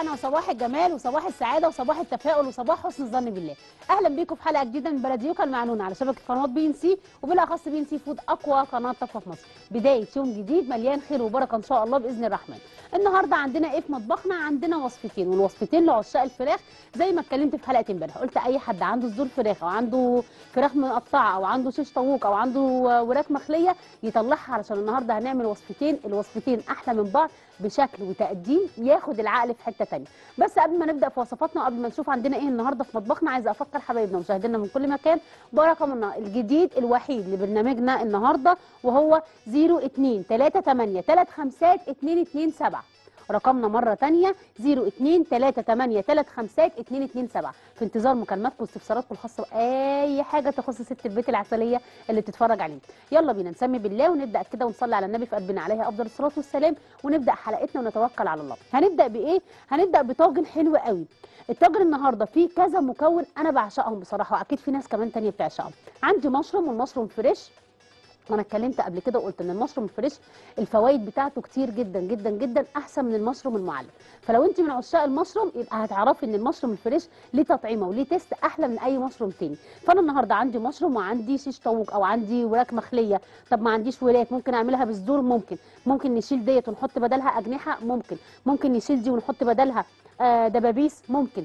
حلقنا وصباح الجمال وصباح السعاده وصباح التفاؤل وصباح حسن الظن بالله. اهلا بيكم في حلقه جديده من بلدي يوكل مع نونا على شبكه قنوات BNC وبالاخص BNC فود اقوى قناه طبخه في مصر. بدايه يوم جديد مليان خير وبركه ان شاء الله باذن الرحمن. النهارده عندنا ايه في مطبخنا؟ عندنا وصفتين، والوصفتين لعشاق الفراخ. زي ما اتكلمت في حلقه امبارح قلت اي حد عنده صدور فراخ او عنده فراخ مقطعه او عنده شيش طاووق او عنده وراك مخليه يطلعها، علشان النهارده هنعمل وصفتين، الوصفتين احلى من بعض بشكل وتقديم ياخد العقل في حته ثانيه. بس قبل ما نبدا في وصفاتنا وقبل ما نشوف عندنا ايه النهارده في مطبخنا، عايزه افكر حبايبنا ومشاهدينا من كل مكان برقمنا الجديد الوحيد لبرنامجنا النهارده وهو 0238 352 227. رقمنا مره ثانيه 0238 352 227. في انتظار مكالماتكم واستفساراتكم الخاصه باي حاجه تخص ست البيت العسليه اللي بتتفرج علينا. يلا بينا نسمي بالله ونبدا كده ونصلي على النبي في قلبنا عليه افضل الصلاه والسلام ونبدا حلقتنا ونتوكل على الله. هنبدا بايه؟ هنبدا بطاجن حلو قوي. الطاجن النهارده فيه كذا مكون انا بعشقهم بصراحه، واكيد في ناس كمان ثانيه بتعشقهم. عندي مشروم والمشروم فريش، وانا اتكلمت قبل كده وقلت ان المشروم الفريش الفوائد بتاعته كتير جدا جدا جدا احسن من المشروم المعلب، فلو انت من عشاق المشروم يبقى هتعرفي ان المشروم الفريش ليه تطعيمه وليه تيست احلى من اي مشروم تاني. فانا النهارده عندي مشروم وعندي شيش طاووق او عندي وراك مخليه. طب ما عنديش وراك، ممكن اعملها بالصدور، ممكن نشيل ديت ونحط بدلها اجنحه، ممكن نشيل دي ونحط بدلها دبابيس، ممكن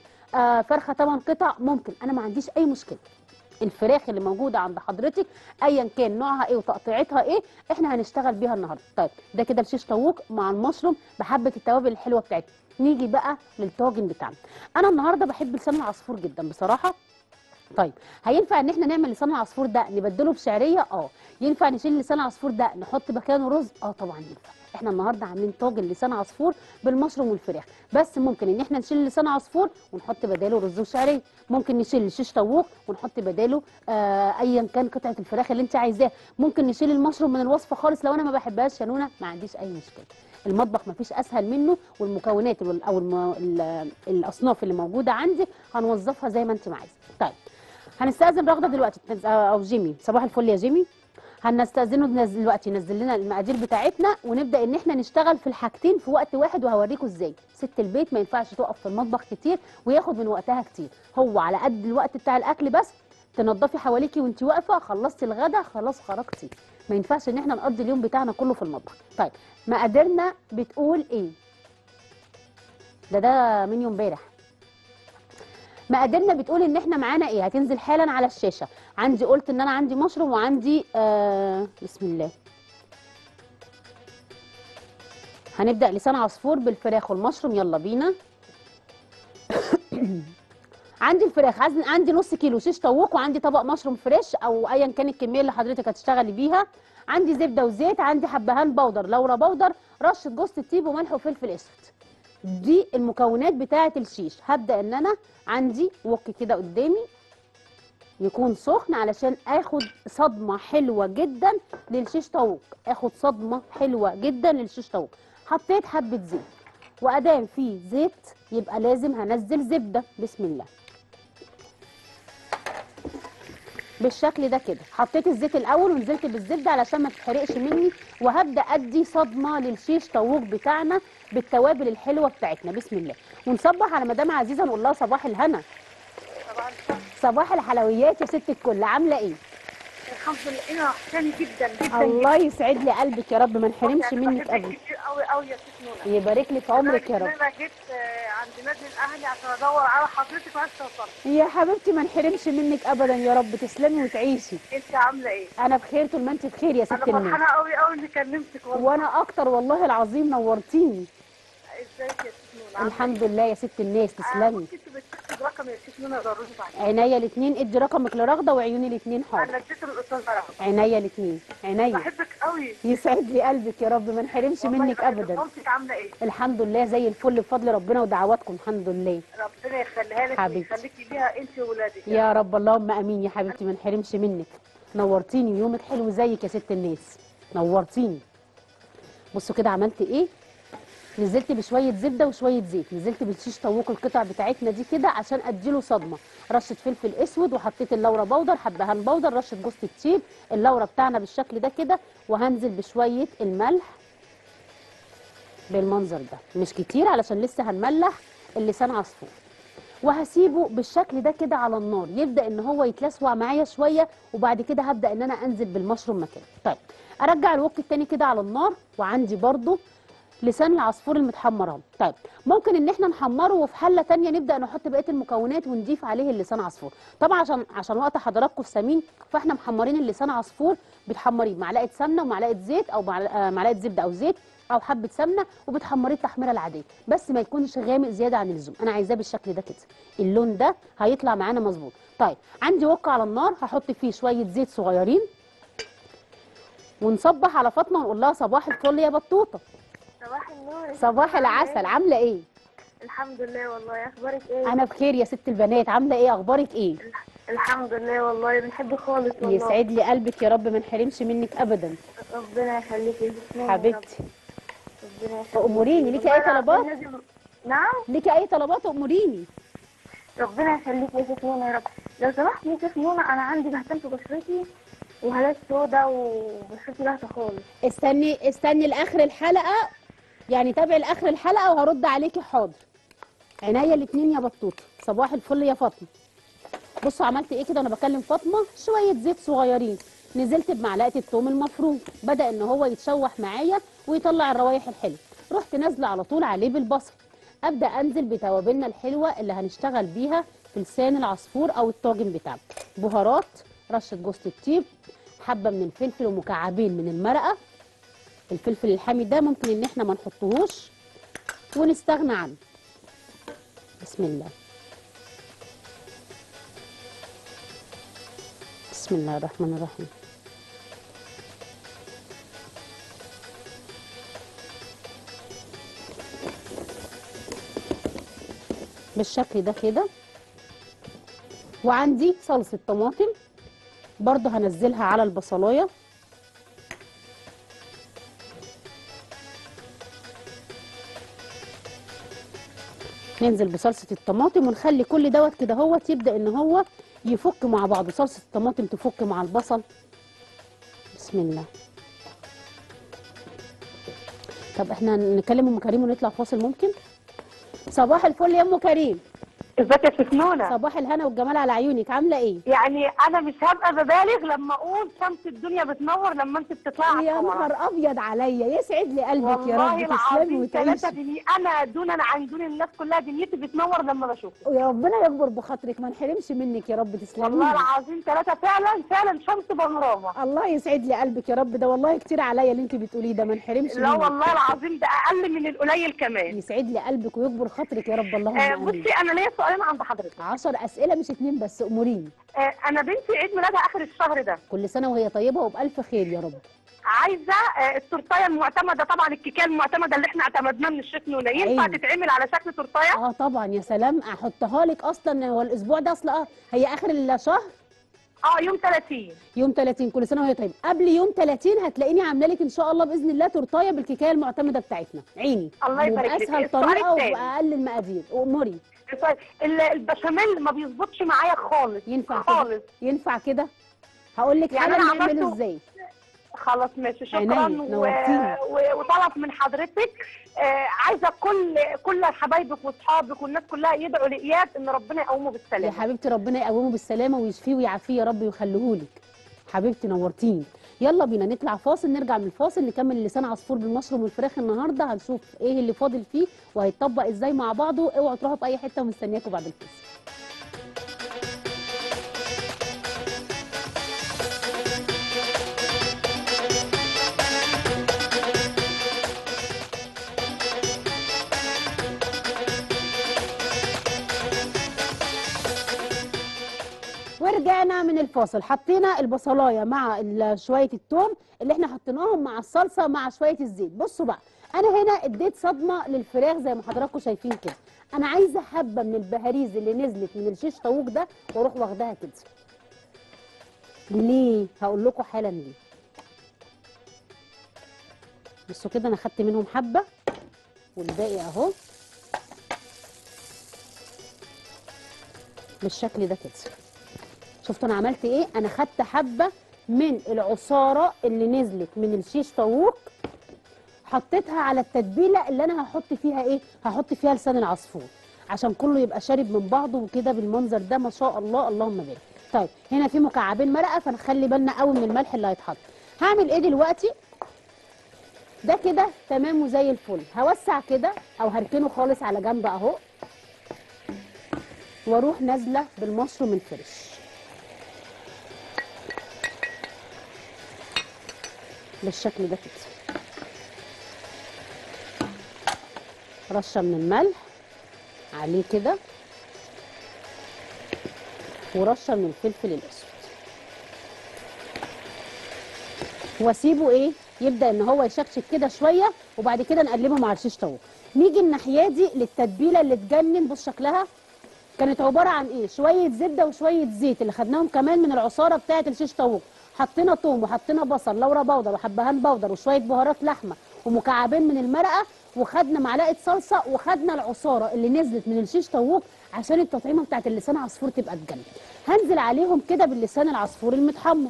فرخه 8 قطع، ممكن. انا ما عنديش اي مشكله. الفراخ اللي موجوده عند حضرتك ايا كان نوعها ايه وتقطيعتها ايه احنا هنشتغل بيها النهارده. طيب ده كده الشيش طاووق مع المشروم بحبه التوابل الحلوه بتاعتنا. نيجي بقى للطاجن بتاعنا. انا النهارده بحب لسان العصفور جدا بصراحه. طيب هينفع ان احنا نعمل لسان العصفور ده نبدله بشعريه؟ ينفع نشيل لسان العصفور ده نحط مكانه رز؟ طبعا ينفع. احنا النهارده عاملين طاجن لسان عصفور بالمشروم والفراخ، بس ممكن ان احنا نشيل لسان عصفور ونحط بداله رز وشعريه، ممكن نشيل شيش طاووق ونحط بداله ايا كان قطعه الفراخ اللي انت عايزاها، ممكن نشيل المشروم من الوصفه خالص لو انا ما بحبهاش يا نونا، ما عنديش اي مشكله. المطبخ ما فيش اسهل منه، والمكونات او الاصناف اللي موجوده عندي هنوظفها زي ما انت ما عايزه. طيب هنستأذن رغده دلوقتي او جيمي. صباح الفل يا جيمي. هنستأذنه دلوقتي ينزل لنا المقادير بتاعتنا ونبدأ ان احنا نشتغل في الحاجتين في وقت واحد، وهوريكم ازاي. ست البيت ما ينفعش تقف في المطبخ كتير وياخد من وقتها كتير، هو على قد الوقت بتاع الاكل بس. تنظفي حواليكي وانت واقفه، خلصتي الغدا خلاص خرجتي. ما ينفعش ان احنا نقضي اليوم بتاعنا كله في المطبخ. طيب مقاديرنا بتقول ايه؟ ده من يوم امبارح. مقاديرنا بتقول ان احنا معانا ايه، هتنزل حالا على الشاشه. عندي قلت ان انا عندي مشروم وعندي بسم الله. هنبدا لسان عصفور بالفراخ والمشروم، يلا بينا. عندي الفراخ، عندي نص كيلو شيش طاووق وعندي طبق مشروم فريش او ايا كان الكميه اللي حضرتك هتشتغلي بيها. عندي زبده وزيت، عندي حبهان بودر لورا بودر، رشه جوز الطيب وملح وفلفل اسود. دي المكونات بتاعه الشيش. هبدا ان انا عندي وك كده قدامي يكون سخن علشان اخد صدمه حلوه جدا للشيش طاووق، اخد صدمه حلوه جدا للشيش طاووق. حطيت حبه زيت، وادام في زيت يبقى لازم هنزل زبده. بسم الله. بالشكل ده كده حطيت الزيت الاول ونزلت بالزبده علشان ما تتحرقش مني، وهبدا ادي صدمه للشيش طاووق بتاعنا بالتوابل الحلوه بتاعتنا. بسم الله. ونصبح على مدام عزيزه نقول لها صباح الهنا. صباح الحلويات يا ست الكل، عامله ايه؟ الحمد لله انا احسن جدا جدا. الله يسعد لي قلبك يا رب، ما نحرمش منك ابدا. كتير قوي قوي يا ست نونا، يبارك لي في عمرك يا رب. انا جيت عند نادي الاهلي عشان ادور على حضرتك وعايزه اوصلك يا حبيبتي، ما نحرمش منك ابدا يا رب. تسلمي وتعيشي. انت عامله ايه؟ انا بخير طول ما انت بخير يا ست النونا. انا فرحانه قوي قوي اني كلمتك والله. وانا اكتر والله العظيم، نورتيني. ازيك يا ست نونا؟ الحمد لله يا ست الناس، تسلمي. رقم يا شيخ نونا ضروري بعدين. عينيا الاثنين، ادي رقمك لرغده وعيوني الاثنين حاضر. انا اديت الاستاذه رغده. عينيا الاثنين، عينيا. بحبك قوي. يسعد لي قلبك يا رب، ما نحرمش منك ابدا. مامتك عامله ايه؟ الحمد لله زي الفل بفضل ربنا ودعواتكم الحمد لله. ربنا يخليها لك ويخليكي ليها انت وولادك يا رب. اللهم امين يا حبيبتي، ما نحرمش منك. نورتيني، يومك حلو زيك يا ست الناس، نورتيني. بصوا كده عملت ايه؟ نزلت بشويه زبده وشويه زيت، نزلت بالشيش طاووق القطع بتاعتنا دي كده عشان اديله صدمه، رشه فلفل اسود، وحطيت اللورا بودر، حبهان بودر، رشه جوز الطيب، اللورا بتاعنا بالشكل ده كده، وهنزل بشويه الملح بالمنظر ده، مش كتير علشان لسه هنملح اللسان عصفور، وهسيبه بالشكل ده كده على النار يبدا ان هو يتلسوع معايا شويه، وبعد كده هبدا ان انا انزل بالمشروم مكانه. طيب ارجع الوك التاني كده على النار، وعندي برده لسان العصفور المتحمران. طيب ممكن ان احنا نحمره وفي حله ثانيه نبدا نحط بقيه المكونات ونضيف عليه اللسان عصفور. طبعا عشان وقت حضراتكم في سمين، فاحنا محمرين اللسان عصفور، بتحمريه معلقه سمنه ومعلقه زيت او معلقه زبده او زيت او حبه سمنه، وبتحمريه التحميره العاديه، بس ما يكونش غامق زياده عن اللزوم. انا عايزاه بالشكل ده كده، اللون ده هيطلع معانا مظبوط. طيب عندي وقع على النار، هحط فيه شويه زيت صغيرين، ونصبح على فاطمه ونقول لها صباح الفل يا بطوطه. صباح النور، صباح العسل، عامله ايه؟ الحمد لله والله، اخبارك ايه؟ انا بخير يا ست البنات، عامله ايه، اخبارك ايه؟ الحمد لله والله، بنحبك خالص والله. يسعد لي قلبك يا رب، ما نحرمش منك ابدا. ربنا يخليكي حبيبتي، ربنا يخليكي. اموريني، ليكي اي طلبات؟ نعم، ليكي اي طلبات اموريني. ربنا يخليكي يا شيف نونا يا رب. لو سمحتي يا شيف نونا، انا عندي بهتم في بشرتي وهالات سودا وبشرتي باهته خالص. استني لاخر الحلقه، يعني تابعي لاخر الحلقه وهرد عليكي. حاضر، عينيا الاثنين يا بطوطه. صباح الفل يا فاطمه. بصوا عملت ايه كده وانا بكلم فاطمه؟ شويه زيت صغيرين، نزلت بمعلقه الثوم المفروم، بدا ان هو يتشوح معايا ويطلع الروايح الحلوه، رحت نازله على طول عليه بالبصل، ابدا انزل بتوابلنا الحلوه اللي هنشتغل بيها في لسان العصفور او الطاجن بتاعه. بهارات، رشه جوزة الطيب، حبه من الفلفل، ومكعبين من المرقه. الفلفل الحامي ده ممكن ان احنا ما نحطهوش ونستغنى عنه. بسم الله، بسم الله الرحمن الرحيم. بالشكل ده كده. وعندي صلصة طماطم برضو هنزلها على البصلاية، ننزل بصلصه الطماطم ونخلي كل دوت كده اهوت يبدا ان هو يفك مع بعضه، صلصه الطماطم تفك مع البصل. بسم الله. طب احنا نكلم ام كريم ونطلع فاصل ممكن؟ صباح الفل يا ام كريم. ازيك يا شيف نونا؟ صباح الهنا والجمال على عيونك، عامله ايه؟ يعني انا مش هبقى ببالغ لما اقول شمس الدنيا بتنور لما انت بتطلعي. يا نهار ابيض عليا، يسعد لي قلبك يا رب، تسلمي وتعيشي. انا دونا عن دون الناس كلها، دنيتي بتنور لما بشوفك. يا ربنا يكبر بخاطرك، ما نحرمش منك يا رب، تسلمي والله العظيم ثلاثه. فعلا فعلا شمس بنورامه. الله يسعد لي قلبك يا رب، ده والله كتير عليا اللي انت بتقوليه ده، ما نحرمش منك. لا والله العظيم ده اقل من القليل كمان. يسعد لي قلبك ويكبر خاطرك يا رب. اللهم امين. بصي انا ليا سؤالين عند حضرتك. 10 اسئله مش 2 بس، اموريني. انا بنتي عيد ميلادها اخر الشهر ده. كل سنه وهي طيبه وبالف خير يا رب. عايزه التورتايه المعتمده، طبعا الكيكه المعتمده اللي احنا اعتمدناها من الشيف نونا، ينفع تتعمل على شكل تورتايه؟ اه طبعا يا سلام، احطها لك. اصلا هو الاسبوع ده، اصلا هي اخر الشهر، يوم 30. يوم 30، كل سنه وهي طيبه. قبل يوم 30 هتلاقيني عامله لك ان شاء الله باذن الله تورتايه بالكيكه المعتمده بتاعتنا. عيني، الله يبارك فيك. اسهل طريقه واقل المقادير. اموري. البشاميل ما بيظبطش معايا خالص. ينفع خالص كده؟ ينفع كده؟ هقول لك يعني انا عملته ازاي. خلاص ماشي، شكرا. وطلب من حضرتك، عايزه كل حبايبك واصحابك والناس كلها يدعوا لإياد ان ربنا يقومه بالسلامه. يا حبيبتي ربنا يقومه بالسلامه ويشفيه ويعافيه يا رب ويخليهولك. حبيبتي نورتيني. يلا بينا نطلع فاصل، نرجع من الفاصل نكمل لسان عصفور بالمشروم والفراخ النهارده، هنشوف ايه اللي فاضل فيه وهيتطبق ازاي مع بعضه. اوعوا تروحوا في اي حته، ومستنياكم بعد الفاصل. رجعنا من الفاصل، حطينا البصلايه مع شويه الثوم اللي احنا حطيناهم مع الصلصه مع شويه الزيت. بصوا بقى، انا هنا اديت صدمه للفراخ زي ما حضراتكم شايفين كده. انا عايزه حبه من البهاريز اللي نزلت من الشيش طاووق ده، واروح واخداها كده. ليه؟ هقول لكم حالا ليه. بصوا كده، انا خدت منهم حبه والباقي اهو بالشكل ده كده. شفتوا انا عملت ايه؟ انا خدت حبه من العصاره اللي نزلت من الشيش طاووق، حطيتها على التتبيله اللي انا هحط فيها ايه؟ هحط فيها لسان العصفور. عشان كله يبقى شارب من بعضه وكده بالمنظر ده ما شاء الله، اللهم بارك. طيب هنا في مكعبين مرقه، فنخلي بالنا قوي من الملح اللي هيتحط. هعمل ايه دلوقتي؟ ده كده تمام وزي الفل. هوسع كده او هركنه خالص على جنب اهو، واروح نازله بالمشروم الفريش بالشكل ده كده، رشه من الملح عليه كده ورشه من الفلفل الاسود، واسيبه ايه يبدا ان هو يشكشك كده شويه، وبعد كده نقلبه مع الشيش طاووق. نيجي الناحيه دي للتتبيله اللي تجنن. بص شكلها كانت عباره عن ايه؟ شويه زبده وشويه زيت اللي خدناهم كمان من العصاره بتاعه الشيش طاووق، حطينا توم وحطينا بصل لورا باودر وحبهان باودر وشويه بهارات لحمه ومكعبين من المرقه، وخدنا معلقه صلصه، وخدنا العصاره اللي نزلت من الشيش طاووق عشان التطعيمه بتاعه اللسان عصفور تبقى تجنن. هنزل عليهم كده باللسان العصفور المتحمر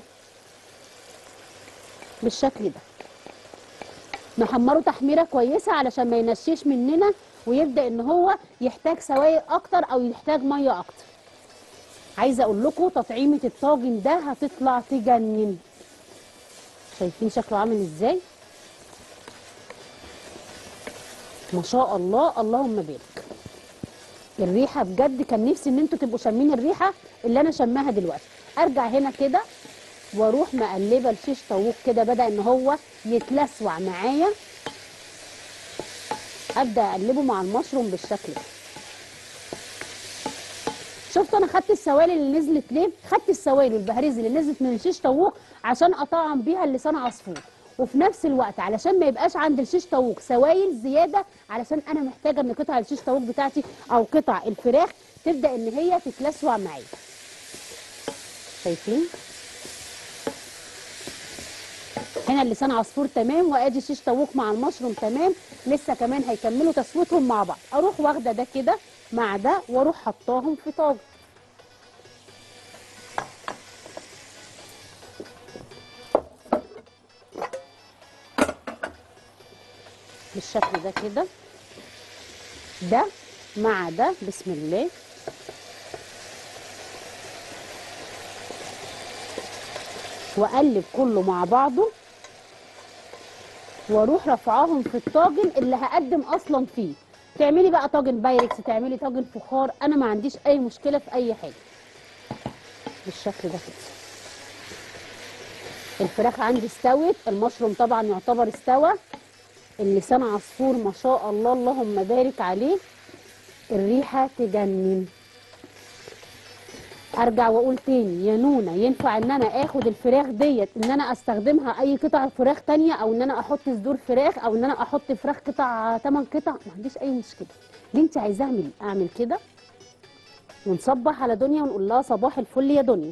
بالشكل ده، نحمره تحميره كويسه علشان ما ينشيش مننا ويبدا ان هو يحتاج سوائل اكتر او يحتاج ميه اكتر. عايزه اقول لكم تطعيمه الطاجن ده هتطلع تجنن. شايفين شكله عامل ازاي؟ ما شاء الله، اللهم بارك. الريحه بجد كان نفسي ان انتوا تبقوا شامين الريحه اللي انا شماها دلوقتي. ارجع هنا كده واروح مقلبه الشيش طاووق كده، بدا ان هو يتلسوع معايا، ابدا اقلبه مع المشروم بالشكل ده. شفتوا انا خدت السوائل اللي نزلت ليه؟ خدت السوائل والبهاريز اللي نزلت من الشيش طاووق عشان اطعم بيها اللسان عصفور، وفي نفس الوقت علشان ما يبقاش عند الشيش طاووق سوائل زياده، علشان انا محتاجه ان قطع الشيش طاووق بتاعتي او قطع الفراخ تبدا ان هي تتلسوع معايا. شايفين؟ هنا اللسان عصفور تمام، وادي الشيش طاووق مع المشروم تمام، لسه كمان هيكملوا تسويتهم مع بعض. اروح واخده ده كده مع ده واروح حطاهم في طاجن. بالشكل ده كده، ده مع ده، بسم الله. واقلب كله مع بعضه واروح رافعاهم في الطاجن اللي هقدم اصلا فيه. تعملي بقى طاجن بايركس، تعملي طاجن فخار، انا ما عنديش اي مشكله في اي حاجه. بالشكل ده كده الفراخ عندي استوت، المشروم طبعا يعتبر استوى، اللسان عصفور ما شاء الله اللهم بارك عليه، الريحه تجنن. ارجع واقول تاني يا نونا، ينفع ان انا اخد الفراخ ديت ان انا استخدمها اي قطع فراخ تانيه، او ان انا احط صدور فراخ، او ان انا احط فراخ قطع 8 قطع، ما عنديش اي مشكله. اللي انت عايزاه اعمل كده، ونصبح على دنيا ونقول لها صباح الفل يا دنيا.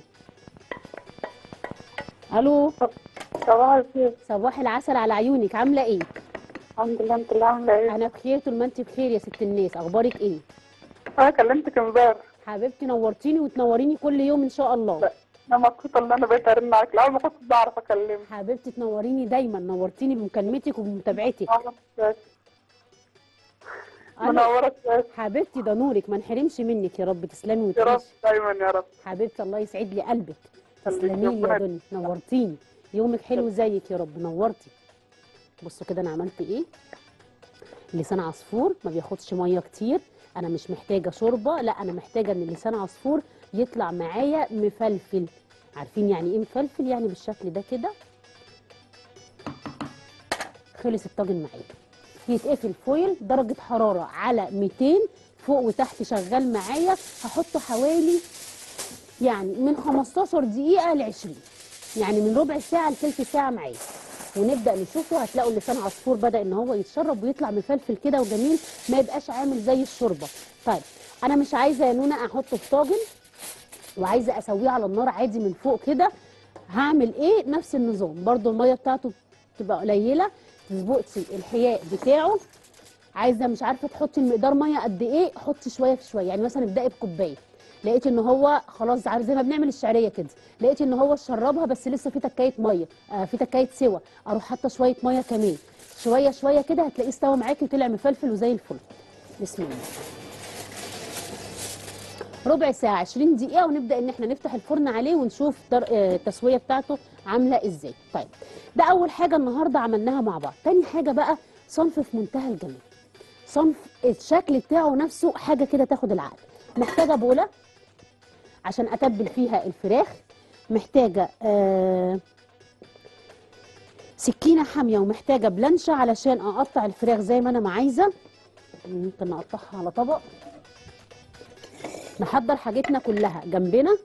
الو، صباح الخير. صباح العسل على عيونك، عامله ايه؟ الحمد لله. انت اللي عامله ايه؟ انا بخير طول ما انت بخير يا ست الناس. اخبارك ايه؟ كلمتك امبارح حبيبتي، نورتيني وتنوريني كل يوم ان شاء الله. انا مبسوطه ان انا بقيت ارن عليك، الاول ما كنتش بعرف اكلمك. حبيبتي تنوريني دايما، نورتيني بمكالمتك وبمتابعتك. منورك حبيبتي، ده نورك ما نحرمش منك يا رب. تسلمي وتعيشي يا رب دايما يا رب حبيبتي، الله يسعد لي قلبك. تسلمي يا دنيا، نورتيني. يومك حلو زيك يا رب، نورتي. بصوا كده انا عملت ايه. لسان عصفور ما بياخدش ميه كتير، انا مش محتاجه شوربه، لا انا محتاجه ان اللسان عصفور يطلع معايا مفلفل. عارفين يعني ايه مفلفل؟ يعني بالشكل ده كده. خلص الطاجن معايا، يتقفل فويل درجه حراره على 200 فوق وتحت شغال معايا. هحطه حوالي يعني من 15 دقيقه ل 20، يعني من ربع ساعه لثلث ساعه معايا، ونبدا نشوفه. هتلاقوا اللسان عصفور بدا ان هو يتشرب ويطلع مفلفل كده وجميل، ما يبقاش عامل زي الشوربه. طيب انا مش عايزه يا نونا احطه في طاجن، وعايزه اسويه على النار عادي من فوق كده. هعمل ايه؟ نفس النظام برده، الميه بتاعته بتبقى قليله، تظبطي الحياء بتاعه. عايزه مش عارفه تحطي المقدار ميه قد ايه، حطي شويه في شويه. يعني مثلا ابداي بكوبايه، لقيت ان هو خلاص عارف زي ما بنعمل الشعريه كده، لقيت ان هو شربها بس لسه في تكايه ميه، في تكايه سوى، اروح حاطه شويه ميه كمان شويه شويه كده، هتلاقيه استوى معاكي وطلع مفلفل وزي الفل. بسم الله. ربع ساعه 20 دقيقه ونبدا ان احنا نفتح الفرن عليه ونشوف التسويه بتاعته عامله ازاي. طيب ده اول حاجه النهارده عملناها مع بعض. تاني حاجه بقى صنف في منتهى الجمال، صنف الشكل بتاعه نفسه حاجه كده تاخد العقل. محتاجه بوله عشان اتبل فيها الفراخ، محتاجه سكينه حاميه، ومحتاجه بلانشه علشان اقطع الفراخ زي ما انا ما عايزه. ممكن اقطعها على طبق. نحضر حاجتنا كلها جنبنا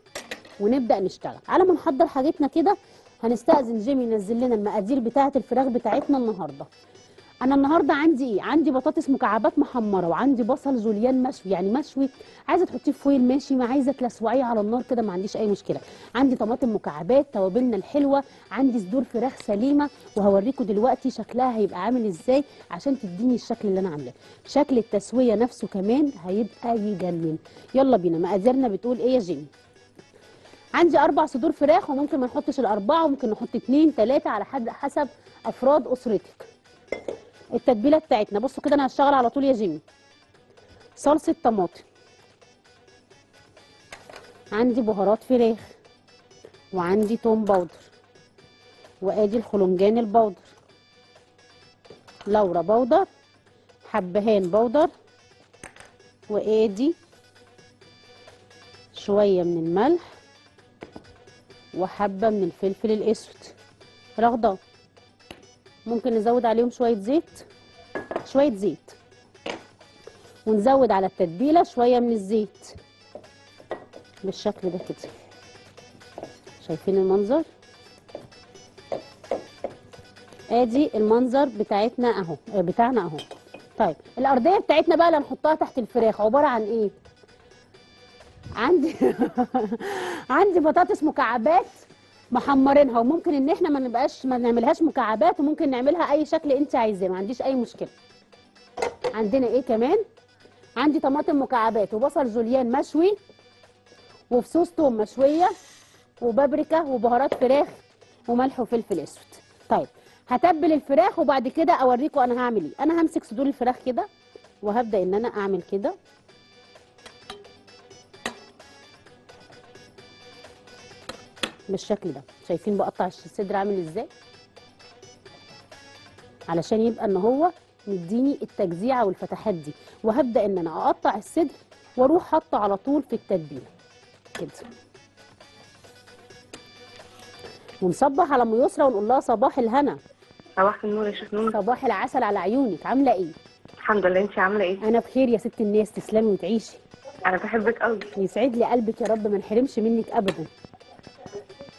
ونبدا نشتغل. على ما نحضر حاجتنا كده هنستأذن جيمي ينزل لنا المقادير بتاعه الفراخ بتاعتنا النهارده. انا النهارده عندي ايه؟ عندي بطاطس مكعبات محمره، وعندي بصل جوليان مشوي، يعني مشوي، عايزه تحطيه في فويل ماشي، ما عايزه تلسوعيه على النار كده ما عنديش اي مشكله. عندي طماطم مكعبات، توابلنا الحلوه، عندي صدور فراخ سليمه، وهوريكم دلوقتي شكلها هيبقى عامل ازاي عشان تديني الشكل اللي انا عاملاه. شكل التسويه نفسه كمان هيبقى يجنن. يلا بينا، مقاديرنا بتقول ايه يا جيمي؟ عندي 4 صدور فراخ، وممكن ما نحطش ال4، وممكن نحط 2 3 على حسب افراد اسرتك. التتبيله بتاعتنا بصوا كده، انا هشتغل على طول يا جيمي. صلصه طماطم، عندي بهارات فراخ، وعندي توم باودر، وادي الخلنجان البودر، لورا باودر، حبهان باودر، وادي شويه من الملح، وحبه من الفلفل الاسود رغده. ممكن نزود عليهم شوية زيت، ونزود على التتبيلة شوية من الزيت بالشكل ده كده. شايفين المنظر؟ ادي المنظر بتاعتنا اهو، بتاعنا اهو. طيب الأرضية بتاعتنا بقى اللي هنحطها تحت الفراخ عبارة عن ايه؟ عندي عندي بطاطس مكعبات محمرينها، وممكن ان احنا ما نعملهاش مكعبات، وممكن نعملها اي شكل انت عايزاه، ما عنديش اي مشكله. عندنا ايه كمان؟ عندي طماطم مكعبات، وبصل جوليان مشوي، وفصوص توم مشويه، وبابريكا، وبهارات فراخ، وملح وفلفل اسود. طيب هتبل الفراخ وبعد كده اوريكم انا هعمل ايه. انا همسك صدور الفراخ كده وهبدا ان انا اعمل كده. بالشكل ده شايفين بقطع الصدر عامل ازاي علشان يبقى ان هو مديني التجزيعه والفتحات دي. وهبدا ان انا اقطع الصدر واروح حاطه على طول في التتبيله كده، ونصبح على ام يسرا ونقول لها صباح الهنا. صباح النور يا شيخ نونا. صباح العسل على عيونك. عامله ايه؟ الحمد لله. انت عامله ايه؟ انا بخير يا ست الناس، تسلمي وتعيشي. انا بحبك قوي. يسعد لي قلبك يا رب، ما نحرمش منك ابدا.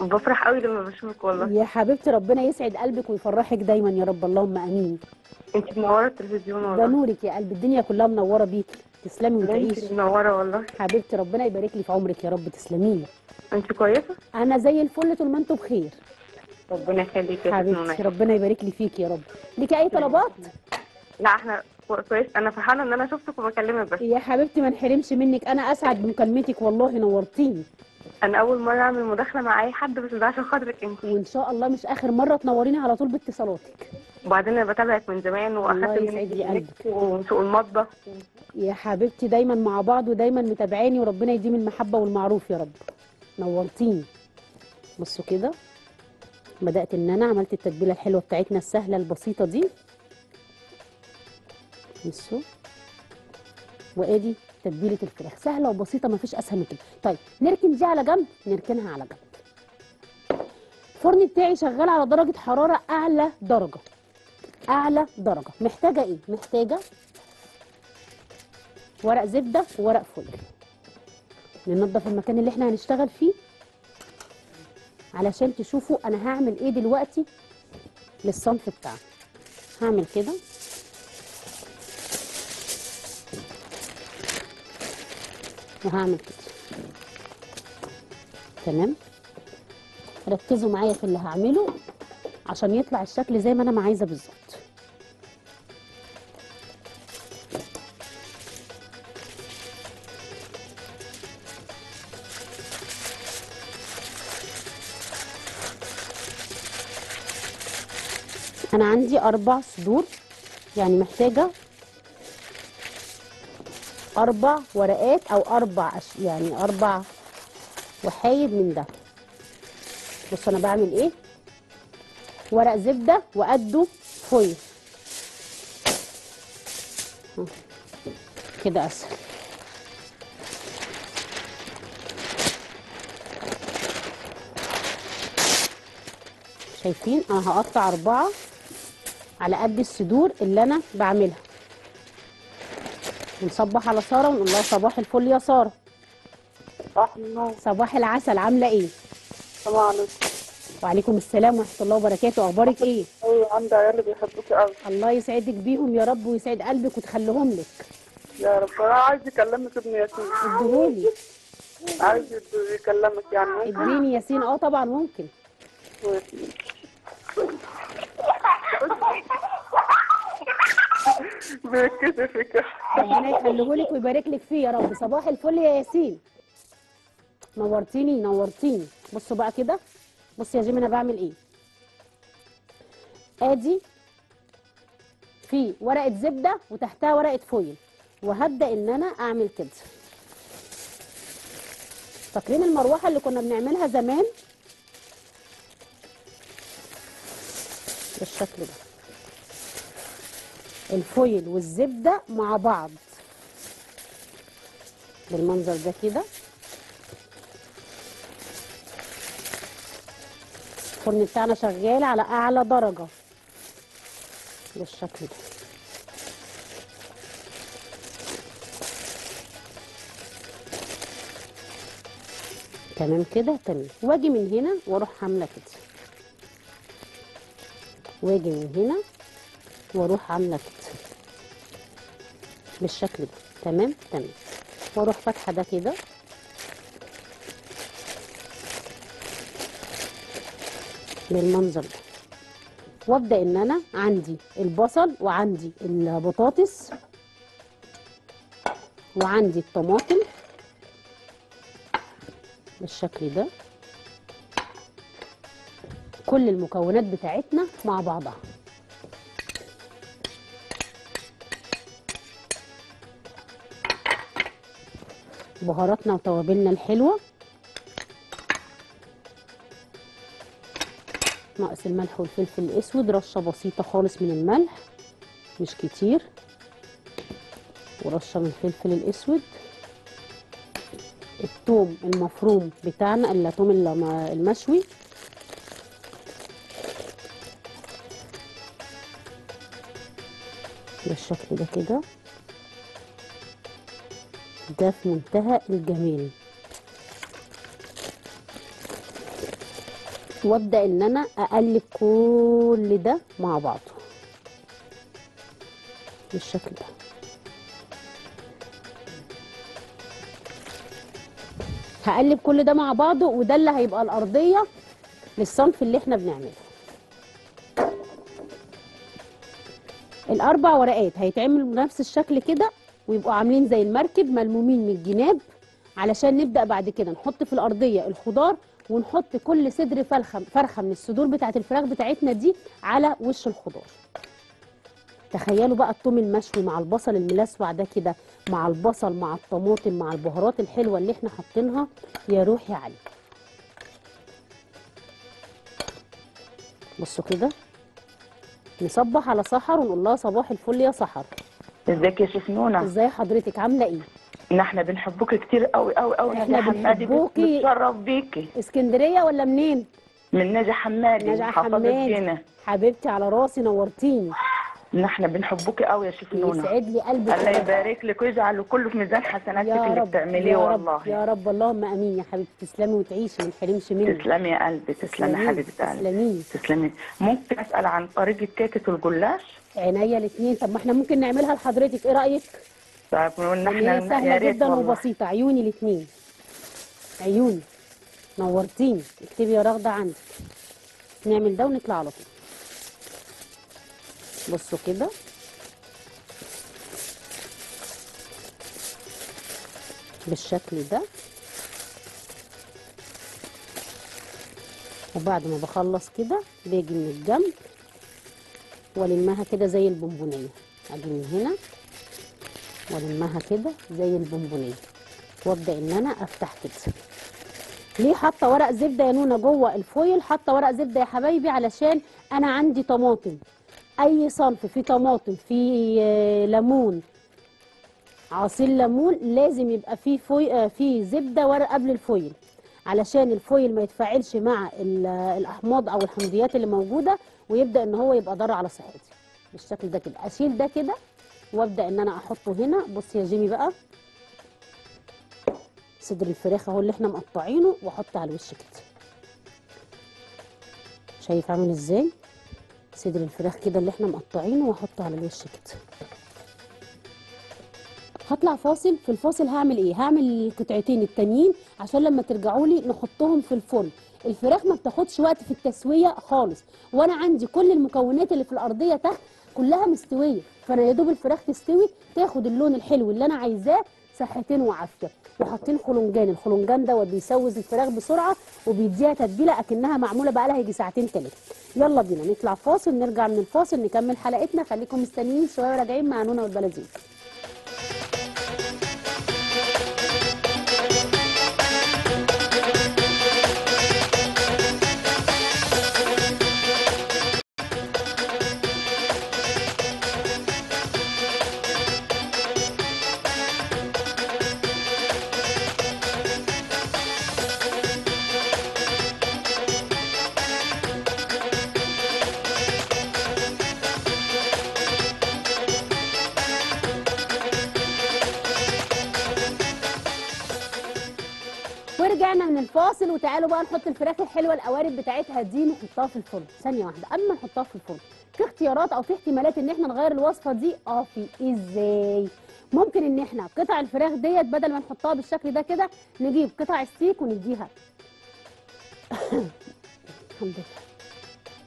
بفرح قوي لما بشوفك والله يا حبيبتي. ربنا يسعد قلبك ويفرحك دايما يا رب. اللهم امين. انت منوره التلفزيون والله. ده نورك يا قلب، الدنيا كلها منوره بيكي. تسلمي وتعيشي. انت منوره والله حبيبتي، ربنا يبارك لي في عمرك يا رب. تسلمي لي. انت كويسه؟ انا زي الفل طول ما انتوا بخير. ربنا يخليك يا حبيبتي، ربنا يبارك لي فيك يا رب. ليكي اي طلبات؟ لا احنا كويس، انا فرحانه ان انا شفتك وبكلمك بس. يا حبيبتي ما نحرمش منك، انا اسعد بمكالمتك والله، نورتيني. أنا أول مرة أعمل مداخلة مع أي حد، بس ده عشان خاطرك أنت، وإن شاء الله مش آخر مرة. تنوريني على طول باتصالاتك. وبعدين أنا بتابعك من زمان، وأخدت منك وسوق المطبخ. يا حبيبتي دايما مع بعض، ودايما متابعاني، وربنا يديم المحبة والمعروف يا رب. نورتيني. بصوا كده، بدأت إن أنا عملت التتبيلة الحلوة بتاعتنا السهلة البسيطة دي. بصوا، وأدي تتبيله الفراخ سهله وبسيطه، مفيش اسهل من كده. طيب نركن دي على جنب، نركنها على جنب. الفرن بتاعي شغال على درجه حراره اعلى درجه. محتاجه ايه؟ محتاجه ورق زبده وورق فول. ننظف المكان اللي احنا هنشتغل فيه علشان تشوفوا انا هعمل ايه دلوقتي للصنف بتاعنا. هعمل كده وهعمل كده. تمام، ركزوا معايا في اللي هعمله عشان يطلع الشكل زي ما انا ما عايزه بالظبط. انا عندي 4 صدور، يعني محتاجه 4 ورقات او 4 يعني 4 وحايد من ده. بصوا انا بعمل ايه، ورق زبده وقده فويل كده اسهل. شايفين انا هقطع 4 على قد الصدور اللي انا بعملها. ونصبح على ساره ونقول لها صباح الفل يا ساره. صباح النور، صباح العسل، عامله ايه؟ السلام عليكم. وعليكم السلام ورحمه الله وبركاته، اخبارك ايه؟ ايوه عندي عيال بيحبوكي قوي. الله يسعدك بيهم يا رب ويسعد قلبك وتخليهم لك يا رب. انا عايز اكلمك ابن ياسين. اديهولي. عايز يكلمك يعني ممكن؟ اديني ياسين. اه طبعا ممكن. بيتكسفك. ربنا يخليهولك ويباركلك فيه يا رب. صباح الفل يا ياسين. نورتيني نورتيني. بصوا بقى كده، بص يا جيم انا بعمل ايه. ادي في ورقه زبده وتحتها ورقه فويل، وهبدا ان انا اعمل كده. فاكرين المروحه اللي كنا بنعملها زمان بالشكل ده، الفويل والزبده مع بعض بالمنظر ده كده. الفرن بتاعنا شغال على اعلى درجه بالشكل ده. تمام كده تمام. واجي من هنا واروح عامله كده، واجي من هنا واروح عامله كده بالشكل ده. تمام تمام. واروح فاتحه ده كده بالمنظر ده، وابدا ان انا عندي البصل وعندي البطاطس وعندي الطماطم بالشكل ده، كل المكونات بتاعتنا مع بعضها. بهاراتنا وتوابلنا الحلوه، ناقص الملح والفلفل الاسود، رشه بسيطه خالص من الملح مش كتير، ورشه من الفلفل الاسود. الثوم المفروم بتاعنا، الثوم المشوي، بالشكل ده كده. ده في منتهى الجمال. وابدا ان انا اقلب كل ده مع بعضه بالشكل ده. هقلب كل ده مع بعضه، وده اللي هيبقى الارضيه للصنف اللي احنا بنعمله. الاربع ورقات هيتعملوا بنفس الشكل كده، ويبقوا عاملين زي المركب ملمومين من الجناب، علشان نبدا بعد كده نحط في الارضيه الخضار، ونحط كل صدر فرخه من الصدور بتاعت الفراخ بتاعتنا دي على وش الخضار. تخيلوا بقى الثوم المشوي مع البصل الملسوع ده كده، مع البصل مع الطماطم مع البهارات الحلوه اللي احنا حاطينها. يا روحي علي. بصوا كده، نصبح على سحر ونقول لها صباح الفل يا سحر. ازيك يا شيف نونا؟ ازاي حضرتك، عامله ايه؟ احنا بنحبوكي كتير قوي قوي قوي. احنا بنحبوكي، بنتشرف بيكي. اسكندريه ولا منين؟ من نجا حمادي. نجا حمادي حبيبتي على راسي، نورتيني. احنا بنحبوكي قوي يا شيف نونا. يسعد لي قلبك. الله يبارك لك ويجعله كله في ميزان حسناتك اللي بتعمليه والله. يا رب. اللهم امين يا حبيبتي. تسلمي وتعيشي، ما نحرمش منك. تسلمي يا قلبي، تسلمي حبيبه قلبي. تسلمي تسلمي. ممكن اسال عن طريقه كيكه الجلاش؟ عينيا الاثنين. طب ما احنا ممكن نعملها لحضرتك، ايه رايك؟ طيب قلنا احنا سهله جدا والله. وبسيطه. عيوني الاثنين، عيوني نورتيني. اكتبي يا رغده عندك. نعمل ده ونطلع على طول. بصوا كده، بالشكل ده. وبعد ما بخلص كده باجي من الجنب والمها كده زي البونبونيه. اجي من هنا والمها كده زي البونبونيه وابدا ان انا افتح كده. ليه حاطه ورق زبده يا نونا جوه الفويل؟ حاطه ورق زبده يا حبايبي علشان انا عندي طماطم، اي صنف فيه طماطم فيه ليمون عصير ليمون لازم يبقى فيه فيه زبده ورق قبل الفويل علشان الفويل ما يتفاعلش مع الاحماض او الحمضيات اللي موجوده ويبدا ان هو يبقى ضار على صحتي بالشكل ده كده. اشيل ده كده وابدا ان انا احطه هنا. بص يا جيمي بقى صدر الفراخ اهو اللي احنا مقطعينه واحط على الوش كده. شايف عامل ازاي صدر الفراخ كده اللي احنا مقطعينه واحطه على الوش كده. هطلع فاصل، في الفاصل هعمل ايه؟ هعمل القطعتين التانيين عشان لما ترجعوا لي نحطهم في الفرن. الفراخ ما بتاخدش وقت في التسويه خالص، وانا عندي كل المكونات اللي في الارضيه تحت كلها مستويه، فانا يا دوب الفراخ تستوي تاخد اللون الحلو اللي انا عايزاه صحتين وعافيه. وحاطين خلنجان، الخلنجان دوت بيسوز الفراخ بسرعه وبيديها تتبيله اكنها معموله بقى لها يجي ساعتين ثلاثه. يلا بينا نطلع فاصل، نرجع من الفاصل نكمل حلقتنا. خليكم مستنيين شويه وراجعين مع نونا والبلدي. رجعنا من الفاصل وتعالوا بقى نحط الفراخ الحلوه القوارب بتاعتها دي نحطها في الفرن. ثانيه واحده قبل ما نحطها في الفرن، في اختيارات او في احتمالات ان احنا نغير الوصفه دي. في ازاي؟ ممكن ان احنا قطع الفراخ ديت بدل ما نحطها بالشكل ده كده نجيب قطع ستيك ونديها الحمد لله،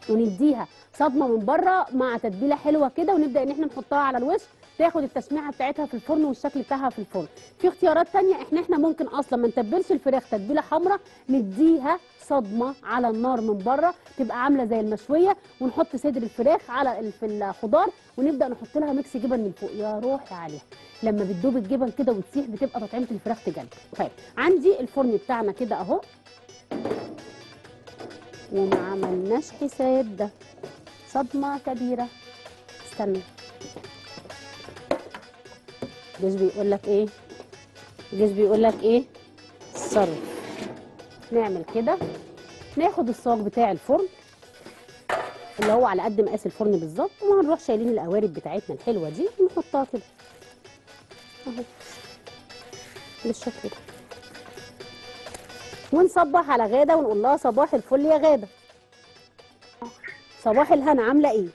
ونديها صدمه من بره مع تتبيله حلوه كده، ونبدا ان احنا نحطها على الوش تاخد التسميعه بتاعتها في الفرن والشكل بتاعها في الفرن. في اختيارات ثانيه احنا ممكن اصلا ما نتبلش الفراخ تتبيله حمراء، نديها صدمه على النار من بره تبقى عامله زي المشويه، ونحط صدر الفراخ على في الخضار ونبدا نحط لها ميكس جبن من فوق. يا روحي عليها لما بتدوب الجبن كده وتسيح بتبقى طعمه الفراخ تجنن. طيب عندي الفرن بتاعنا كده اهو وما عملناش حساب ده، صدمه كبيره. استنى جيش بيقول لك ايه؟ جيش بيقول لك ايه؟ صرف. نعمل كده، ناخد الصاج بتاع الفرن اللي هو على قد مقاس الفرن بالظبط، وهنروح شايلين القوارب بتاعتنا الحلوه دي ونحطها كده اهو بالشكل ده، ونصبح على غاده ونقول لها صباح الفل يا غاده. صباح الهنا، عامله ايه؟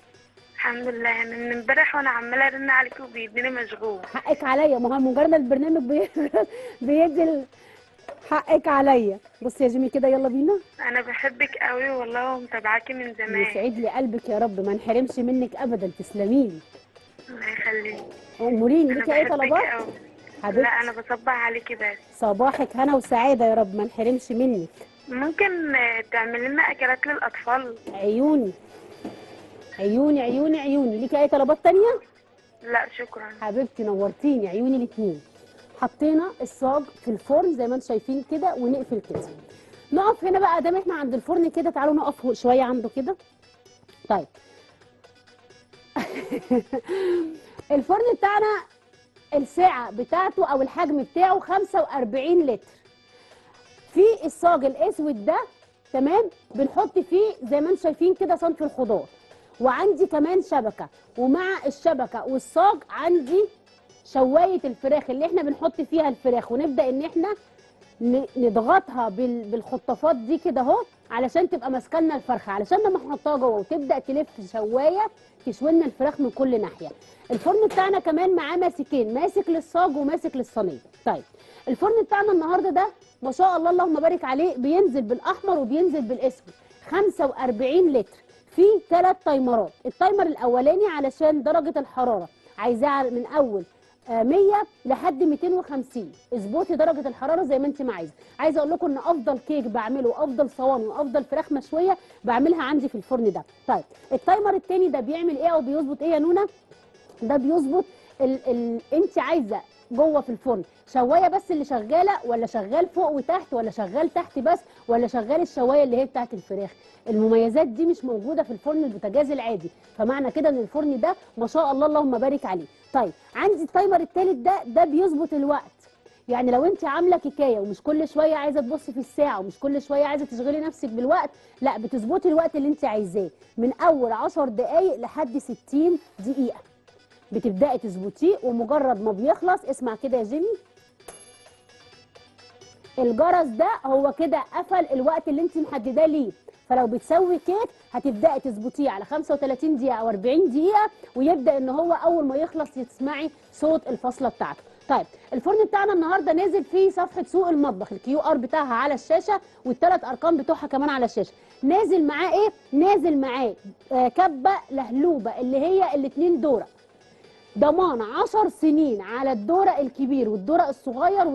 الحمد لله. من امبارح وانا عماله ارن عليكي وبيديني مشغول. حقك عليا، ما هو مجرد البرنامج بيدي حقك عليا. بصي يا جيمي كده يلا بينا. انا بحبك قوي والله ومتابعاكي من زمان. يسعد لي قلبك يا رب، ما نحرمش منك ابدا. تسلمي لي. الله يخليك. اموريني ليكي اي طلبات؟ لا انا بصبح عليكي بس. صباحك هنا وسعاده يا رب، ما نحرمش منك. ممكن تعملي لنا اكلات للاطفال؟ عيوني عيوني عيوني عيوني. ليكي اي طلبات تانية؟ لا شكرا حبيبتي، نورتيني عيوني الاتنين. حطينا الصاج في الفرن زي ما انتم شايفين كده ونقفل كده. نقف هنا بقى دام احنا عند الفرن كده، تعالوا نقف شويه عنده كده. طيب الفرن بتاعنا السعه بتاعته او الحجم بتاعه 45 لتر. في الصاج الاسود ده تمام بنحط فيه زي ما انتم شايفين كده صنف الخضار، وعندي كمان شبكه، ومع الشبكه والصاج عندي شوايه الفراخ اللي احنا بنحط فيها الفراخ، ونبدا ان احنا نضغطها بالخطافات دي كده اهو علشان تبقى ماسكه لنا الفرخه، علشان لما نحطها جوه وتبدا تلف شوايه تشوي لنا الفراخ من كل ناحيه. الفرن بتاعنا كمان معاه ماسكين، ماسك للصاج وماسك للصينيه. طيب الفرن بتاعنا النهارده ده ما شاء الله اللهم بارك عليه بينزل بالاحمر وبينزل بالاسود 45 لتر. في 3 تايمرات، التايمر الاولاني علشان درجه الحراره عايزاها من اول 100 لحد 250، اظبطي درجه الحراره زي ما انت ما عايزه. عايزه اقول لكم ان افضل كيك بعمله وافضل صواني وافضل فراخ مشويه بعملها عندي في الفرن ده. طيب التايمر الثاني ده بيعمل ايه او بيظبط ايه يا نونا؟ ده بيظبط انت عايزه جوه في الفرن شوايه بس اللي شغاله، ولا شغال فوق وتحت، ولا شغال تحت بس، ولا شغال الشوايه اللي هي بتاعت الفراخ. المميزات دي مش موجوده في الفرن البوتاجاز العادي، فمعنى كده ان الفرن ده ما شاء الله اللهم بارك عليه. طيب عندي التايمر الثالث ده بيظبط الوقت. يعني لو انت عامله كيكايه ومش كل شويه عايزه تبصي في الساعه، ومش كل شويه عايزه تشغلي نفسك بالوقت، لا بتظبطي الوقت اللي انت عايزاه من اول 10 دقائق لحد 60 دقيقه بتبداي تظبطيه. ومجرد ما بيخلص اسمع كده يا جيمي الجرس ده، هو كده قفل الوقت اللي انت محدده ليه. فلو بتسوي كيك هتبداي تظبطيه على 35 دقيقه او 40 دقيقه، ويبدا ان هو اول ما يخلص تسمعي صوت الفاصله بتاعته. طيب الفرن بتاعنا النهارده نازل فيه صفحه سوق المطبخ، الكيو ار بتاعها على الشاشه والثلاث ارقام بتوعها كمان على الشاشه. نازل معاه ايه؟ نازل معاه كبه لهلوبه اللي هي الاثنين دوره، ضمان 10 سنين على الدوره الكبير والدوره الصغير،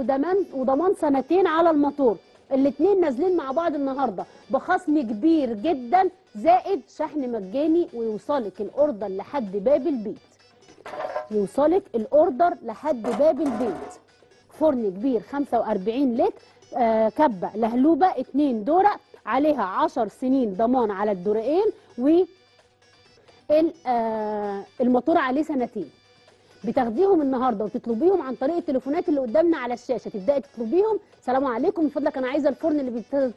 وضمان سنتين على الموتور. الاثنين نازلين مع بعض النهارده بخصم كبير جدا، زائد شحن مجاني، ويوصلك الاوردر لحد باب البيت. يوصلك الاوردر لحد باب البيت. فرن كبير 45 لتر، كبه لهلوبه 2 دوره، عليها 10 سنين ضمان على الدورين، و الموتور عليه سنتين. بتاخديهم النهارده وتطلبيهم عن طريق التليفونات اللي قدامنا على الشاشه، تبداي تطلبيهم. السلام عليكم، من فضلك انا عايزه الفرن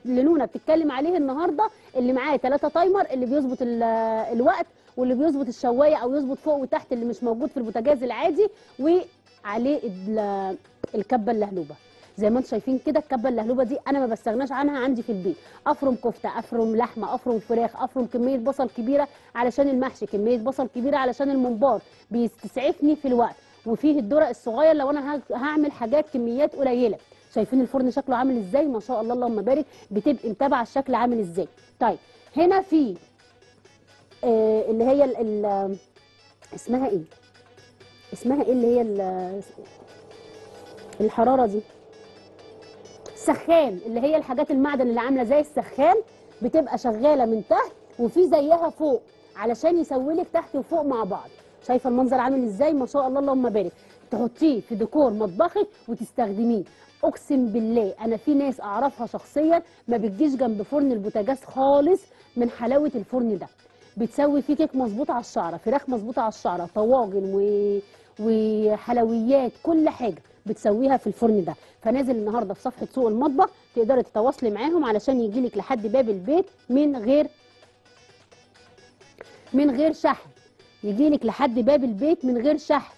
اللي نونا بتتكلم عليه النهارده، اللي معاه 3 تايمر، اللي بيظبط الوقت، واللي بيظبط الشوايه او يظبط فوق وتحت اللي مش موجود في البوتاجاز العادي، وعليه الكبه اللهلوبه. زي ما انتم شايفين كده الكبه اللهلوبه دي انا ما بستغناش عنها عندي في البيت. افرم كفته، افرم لحمه، افرم فراخ، افرم كميه بصل كبيره علشان المحشي، كميه بصل كبيره علشان الممبار، بيستسعفني في الوقت. وفيه الدرق الصغير لو انا هعمل حاجات كميات قليله. شايفين الفرن شكله عامل ازاي؟ ما شاء الله اللهم بارك، بتبقي متابعه الشكل عامل ازاي. طيب هنا في اللي هي اسمها ايه؟ اسمها ايه اللي هي الحراره دي؟ السخان، اللي هي الحاجات المعدن اللي عامله زي السخان، بتبقى شغاله من تحت وفي زيها فوق علشان يسويلك تحت وفوق مع بعض. شايفه المنظر عامل ازاي؟ ما شاء الله اللهم بارك. تحطيه في ديكور مطبخك وتستخدميه. اقسم بالله انا في ناس اعرفها شخصيا ما بتجيش جنب فرن البوتاجاز خالص من حلاوه الفرن ده. بتسوي فيه كيك مظبوط على الشعره، فراخ مظبوطه على الشعره، طواجن وحلويات، كل حاجه بتسويها في الفرن ده. فنازل النهارده في صفحه سوق المطبخ، تقدري تتواصلي معاهم علشان يجيلك لحد باب البيت من غير شحن، يجيلك لحد باب البيت من غير شحن.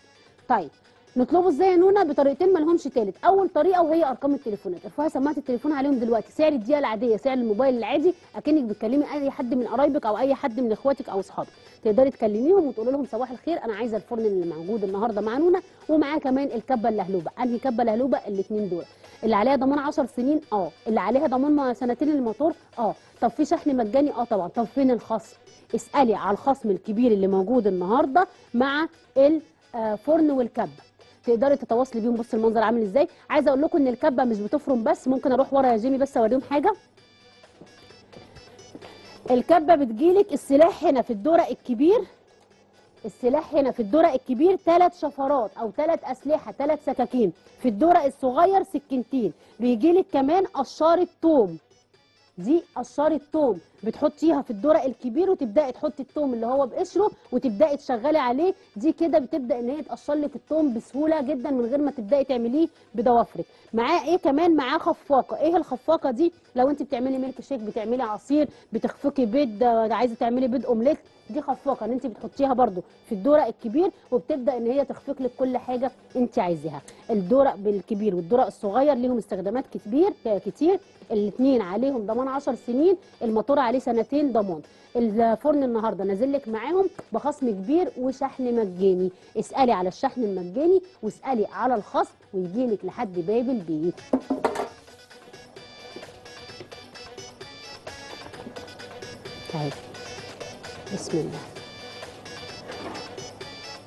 طيب نطلبه ازاي يا نونا؟ بطريقتين ما لهمش ثالث. اول طريقه وهي ارقام التليفونات، ارفعي سماعه التليفون عليهم دلوقتي، سعر الدقيقه العاديه، سعر الموبايل العادي، اكنك بتكلمي اي حد من قرايبك او اي حد من اخواتك او اصحابك. تقدري تكلميهم وتقولي لهم صباح الخير انا عايزه الفرن اللي موجود النهارده مع نونا، ومعاه كمان الكبه اللهلوبه. انهي كبه لهلوبه؟ الاثنين دول اللي عليها ضمان 10 سنين، اللي عليها ضمان سنتين للموتور، طب في شحن مجاني؟ طبعا. طب فين الخصم؟ اسالي على الخصم الكبير اللي موجود النهارده مع الفرن والكبه. تقدري تتواصلي بيهم. بص المنظر عامل ازاي. عايزه اقول لكم ان الكبه مش بتفرم بس، ممكن اروح ورا يا جيمي بس اوريهم حاجه. الكبه بتجيلك السلاح هنا في الدرق الكبير، السلاح هنا في الدرق الكبير 3 شفرات او 3 اسلحه، 3 سكاكين. في الدرق الصغير سكينتين. بيجيلك كمان قشاره توم، دي قشاره توم بتحطيها في الدرق الكبير وتبداي تحطي التوم اللي هو بقشره وتبداي تشغلي عليه. دي كده بتبدا ان هي تقشر لك التوم بسهوله جدا من غير ما تبداي تعمليه بضوافرك. معاه ايه كمان؟ معاه خفاقه. ايه الخفاقه دي؟ لو انت بتعملي ميلك شيك، بتعملي عصير، بتخفقي بيض، عايزه تعملي بيض اومليت، دي خفاقه ان انت بتحطيها برده في الدرق الكبير وبتبدا ان هي تخفق لك كل حاجه انت عايزاها. الدرق بالكبير والدرق الصغير ليهم استخدامات كتير. الاثنين عليهم ضمان 10 سنين، الموتور عليه سنتين ضمان. الفرن النهارده نازل لك معاهم بخصم كبير وشحن مجاني. اسالي على الشحن المجاني واسالي على الخصم ويجي لك لحد باب البيت. طيب بسم الله،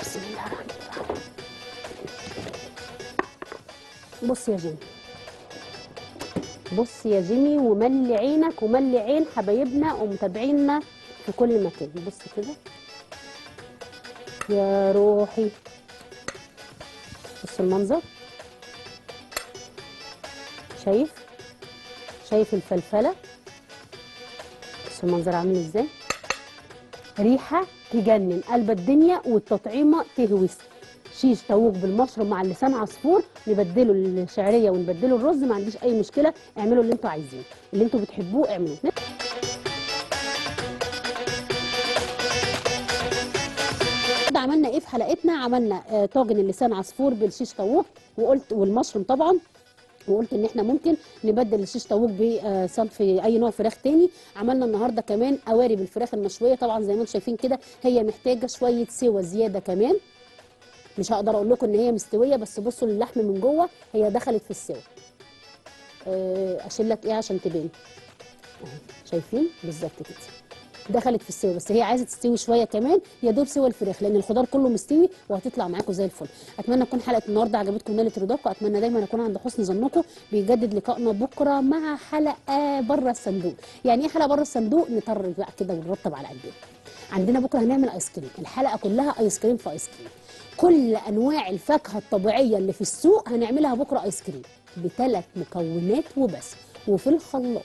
بسم الله الرحمن الرحيم. بص يا جيمي، بص يا جيمي، وملي عينك وملي عين حبايبنا ومتابعينا في كل مكان. بص كده يا روحي، بص المنظر، شايف الفلفله، بص المنظر عامل ازاي، ريحه تجنن، قلب الدنيا، والتطعيمه تهوس. شيش طاووق بالمشروم مع اللسان عصفور، نبدله الشعريه ونبدله الرز، ما عنديش اي مشكله، اعملوا اللي انتوا عايزينه، اللي انتوا بتحبوه اعملوه. عملنا ايه في حلقتنا؟ عملنا طاجن اللسان عصفور بالشيش طاووق، وقلت والمشروم طبعا، وقلت ان احنا ممكن نبدل الشيش طاووق بصنف اي نوع فراخ تاني. عملنا النهارده كمان قوارب الفراخ المشويه، طبعا زي ما انتم شايفين كده هي محتاجه شويه سوى زياده كمان، مش هقدر اقول لكم ان هي مستويه، بس بصوا اللحم من جوه هي دخلت في السوى. اشيل لك ايه عشان تبان، شايفين بالظبط كده دخلت في السوى، بس هي عايزه تستوي شويه كمان، يا دوب سوى الفراخ لان الخضار كله مستوي، وهتطلع معاكم زي الفل. اتمنى تكون حلقه النهارده عجبتكم، نالت رضاكم، اتمنى دايما اكون عند حسن ظنكم. بيجدد لقائنا بكره مع حلقه بره الصندوق. يعني ايه حلقه بره الصندوق؟ نطرر بقى كده ونرطب على قلبنا. عندنا بكره هنعمل ايس كريم، الحلقه كلها ايس كريم في ايس كريم، كل انواع الفاكهه الطبيعيه اللي في السوق هنعملها بكره ايس كريم بثلاث مكونات وبس، وفي الخلاط،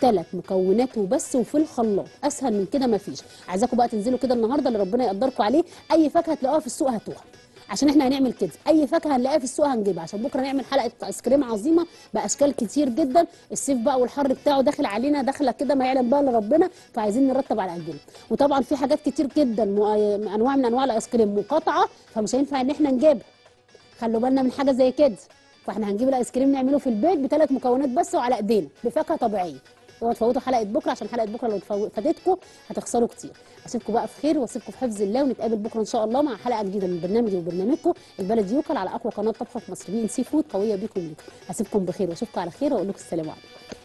ثلاث مكونات وبس وفي الخلاط، اسهل من كده مفيش. عايزاكم بقى تنزلوا كده النهارده اللي ربنا يقدركم عليه، اي فاكهه تلاقوها في السوق هاتوها، عشان احنا هنعمل كده، اي فاكهه هنلاقيها في السوق هنجيبها، عشان بكره نعمل حلقه ايس كريم عظيمه باشكال كتير جدا. الصيف بقى والحر بتاعه داخل علينا داخله كده ما يعلم بقى لربنا، فعايزين نرتب على قلبنا. وطبعا في حاجات كتير جدا انواع من انواع الايس كريم مقاطعه، فمش هينفع ان احنا نجيبها، خلوا بالنا من حاجه زي كده. فاحنا هنجيب الايس كريم نعمله في البيت بثلاث مكونات بس وعلى ايدينا بفاكهه طبيعيه. اوعوا تفوتوا حلقه بكره، عشان حلقه بكره لو فاتتكم هتخسروا كتير. اسيبكم بقى في خير واسيبكم في حفظ الله، ونتقابل بكره ان شاء الله مع حلقه جديده من برنامجي وبرنامجكم البلدي يوكل على اقوى قناه طبخ في مصر، BNC Food، قويه بيكم ليكم. هسيبكم بخير واشوفكم على خير، واقول لكم السلام عليكم.